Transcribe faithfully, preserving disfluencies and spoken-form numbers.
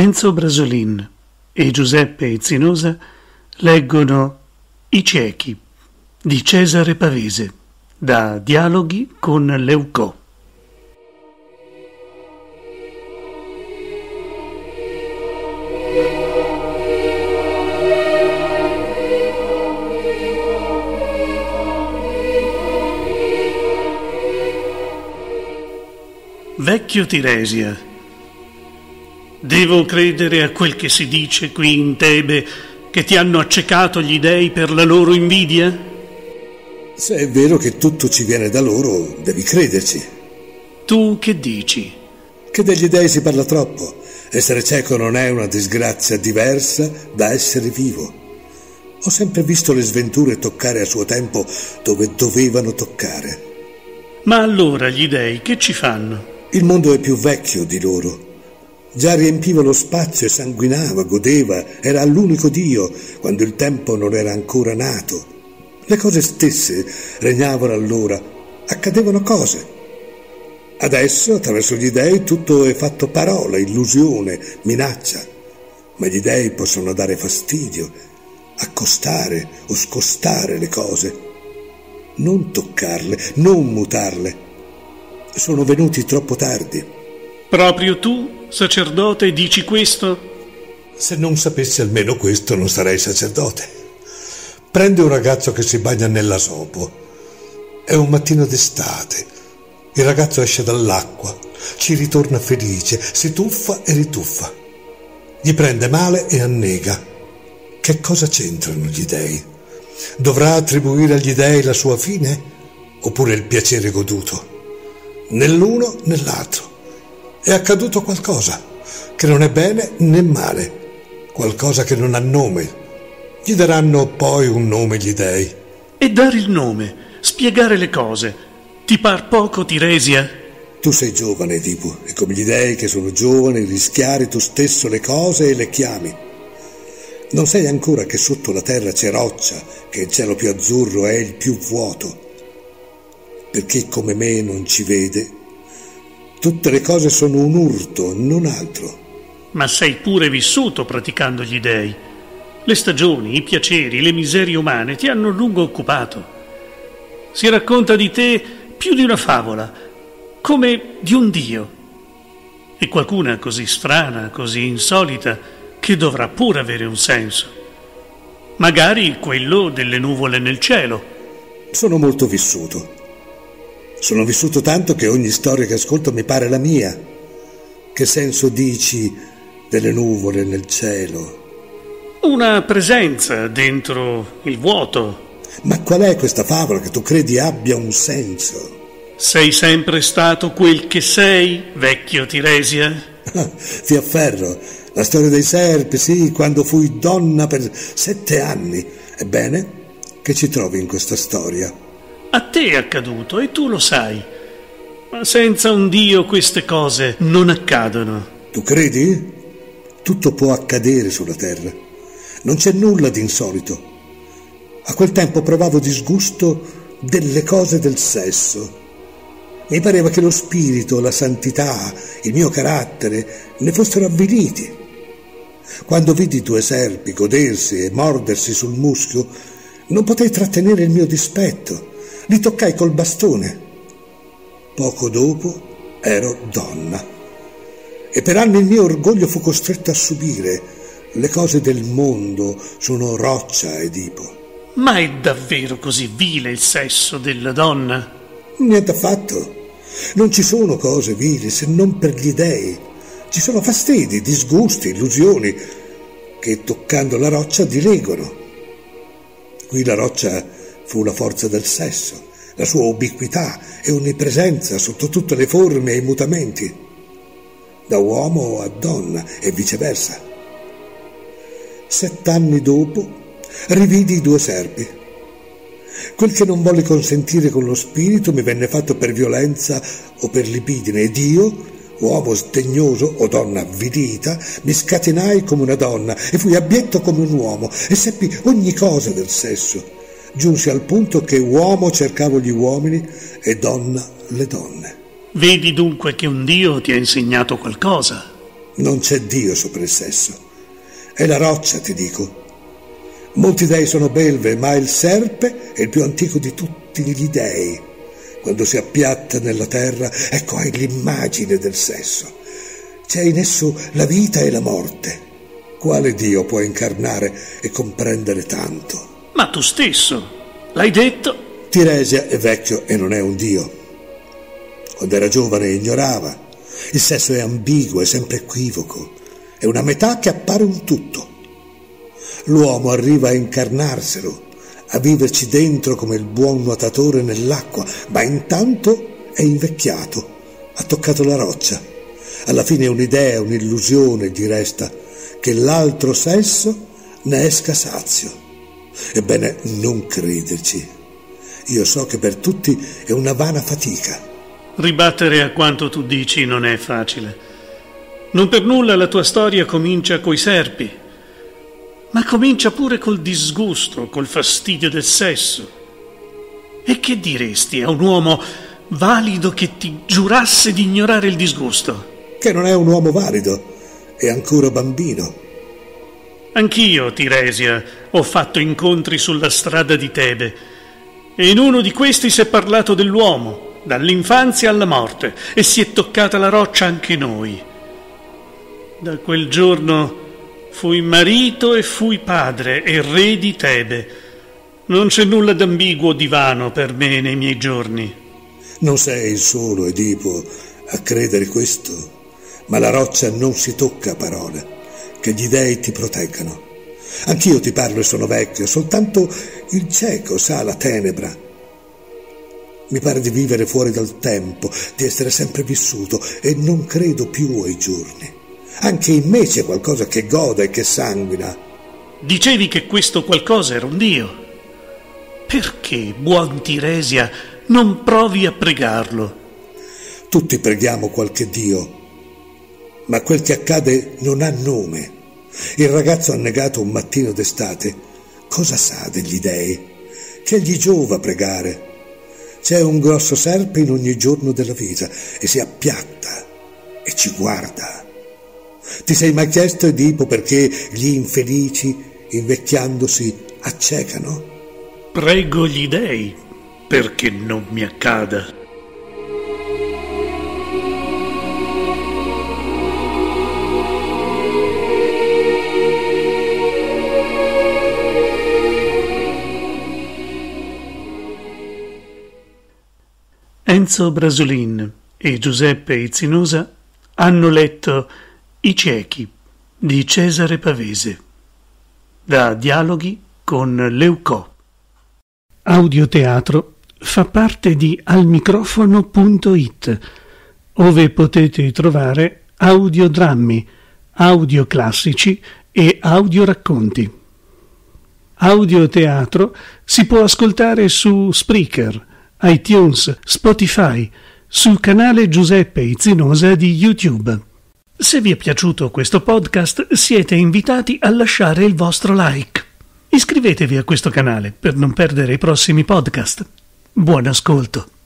Enzo Brasolin e Giuseppe Izzinosa leggono I ciechi di Cesare Pavese da Dialoghi con Leucò. Vecchio Tiresia, devo credere a quel che si dice qui in Tebe, che ti hanno accecato gli dèi per la loro invidia? Se è vero che tutto ci viene da loro, devi crederci. Tu che dici? Che degli dèi si parla troppo. Essere cieco non è una disgrazia diversa da essere vivo. Ho sempre visto le sventure toccare a suo tempo dove dovevano toccare. Ma allora gli dèi che ci fanno? Il mondo è più vecchio di loro. Già riempiva lo spazio e sanguinava, godeva, era l'unico Dio, quando il tempo non era ancora nato. Le cose stesse regnavano allora, accadevano cose. Adesso, attraverso gli dèi, tutto è fatto parola, illusione, minaccia. Ma gli dèi possono dare fastidio, accostare o scostare le cose. Non toccarle, non mutarle. Sono venuti troppo tardi. Proprio tu, sacerdote, dici questo? Se non sapessi almeno questo non sarei sacerdote. Prende un ragazzo che si bagna nella Sopo. È un mattino d'estate. Il ragazzo esce dall'acqua, ci ritorna felice, si tuffa e rituffa. Gli prende male e annega. Che cosa c'entrano gli dèi? Dovrà attribuire agli dèi la sua fine? Oppure il piacere goduto? Né l'uno né l'altro. È accaduto qualcosa che non è bene né male, qualcosa che non ha nome. Gli daranno poi un nome gli dèi. E dare il nome, spiegare le cose, ti par poco, Tiresia? Tu sei giovane, Edipo, e come gli dèi che sono giovani rischiare tu stesso le cose e le chiami. Non sai ancora che sotto la terra c'è roccia, che il cielo più azzurro è il più vuoto. Per chi come me non ci vede, tutte le cose sono un urto, non altro. Ma sei pure vissuto praticando gli dèi. Le stagioni, i piaceri, le miserie umane ti hanno a lungo occupato. Si racconta di te più di una favola, come di un dio. E qualcuna così strana, così insolita, che dovrà pure avere un senso. Magari quello delle nuvole nel cielo. Sono molto vissuto. Sono vissuto tanto che ogni storia che ascolto mi pare la mia. Che senso dici delle nuvole nel cielo? Una presenza dentro il vuoto. Ma qual è questa favola che tu credi abbia un senso? Sei sempre stato quel che sei, vecchio Tiresia? Ti afferro. La storia dei serpi, sì, quando fui donna per sette anni. Ebbene, che ci trovi in questa storia? A te è accaduto e tu lo sai. Ma senza un Dio queste cose non accadono. Tu credi? Tutto può accadere sulla terra. Non c'è nulla di insolito. A quel tempo provavo disgusto delle cose del sesso. Mi pareva che lo spirito, la santità, il mio carattere ne fossero avviliti. Quando vidi due serpi godersi e mordersi sul muschio, non potei trattenere il mio dispetto. Li toccai col bastone. Poco dopo ero donna e per anni il mio orgoglio fu costretto a subire. Le cose del mondo sono roccia, Edipo. Ma è davvero così vile il sesso della donna? Niente affatto. Non ci sono cose vili se non per gli dèi. Ci sono fastidi, disgusti, illusioni che toccando la roccia dileguano. Qui la roccia fu la forza del sesso, la sua ubiquità e onnipresenza sotto tutte le forme e i mutamenti, da uomo a donna e viceversa. Sett'anni dopo rividi i due serpi. Quel che non volle consentire con lo spirito mi venne fatto per violenza o per libidine, ed io, uomo sdegnoso o donna avvilita, mi scatenai come una donna e fui abietto come un uomo e seppi ogni cosa del sesso. Giunsi al punto che uomo cercavo gli uomini e donna le donne. Vedi dunque che un Dio ti ha insegnato qualcosa. Non c'è Dio sopra il sesso. È la roccia, ti dico. Molti dei sono belve, ma il serpe è il più antico di tutti gli dei. Quando si appiatta nella terra, ecco, hai l'immagine del sesso. C'è in esso la vita e la morte. Quale Dio può incarnare e comprendere tanto? Ma tu stesso l'hai detto. Tiresia è vecchio e non è un Dio. Quando era giovane ignorava. Il sesso è ambiguo, è sempre equivoco. È una metà che appare un tutto. L'uomo arriva a incarnarselo, a viverci dentro come il buon nuotatore nell'acqua, ma intanto è invecchiato, ha toccato la roccia. Alla fine un'idea, un'illusione gli resta, che l'altro sesso ne esca sazio. Ebbene, non crederci. Io so che per tutti è una vana fatica. Ribattere a quanto tu dici non è facile. Non per nulla la tua storia comincia coi serpi, ma comincia pure col disgusto, col fastidio del sesso. E che diresti a un uomo valido che ti giurasse di ignorare il disgusto? Che non è un uomo valido, è ancora bambino. Anch'io, Tiresia, ho fatto incontri sulla strada di Tebe, e in uno di questi si è parlato dell'uomo, dall'infanzia alla morte, e si è toccata la roccia anche noi. Da quel giorno fui marito e fui padre e re di Tebe. Non c'è nulla d'ambiguo di vano per me nei miei giorni. Non sei il solo, Edipo, a credere questo, ma la roccia non si tocca a parole. Che gli dèi ti proteggano. Anch'io ti parlo e sono vecchio, soltanto il cieco sa la tenebra. Mi pare di vivere fuori dal tempo, di essere sempre vissuto, e non credo più ai giorni. Anche in me c'è qualcosa che goda e che sanguina. Dicevi che questo qualcosa era un Dio. Perché, buon Tiresia, non provi a pregarlo? Tutti preghiamo qualche Dio, ma quel che accade non ha nome. Il ragazzo annegato un mattino d'estate, cosa sa degli dèi? Che gli giova pregare? C'è un grosso serpe in ogni giorno della vita e si appiatta e ci guarda. Ti sei mai chiesto, Edipo, perché gli infelici, invecchiandosi, accecano? Prego gli dèi perché non mi accada. Enzo Brasolin e Giuseppe Izzinosa hanno letto I ciechi di Cesare Pavese, da Dialoghi con Leucò. Audioteatro fa parte di almicrofono punto it, ove potete trovare audiodrammi, audioclassici e audioracconti. Audioteatro si può ascoltare su Spreaker, iTunes, Spotify, sul canale Giuseppe Izzinosa di YouTube. Se vi è piaciuto questo podcast, siete invitati a lasciare il vostro like. Iscrivetevi a questo canale per non perdere i prossimi podcast. Buon ascolto!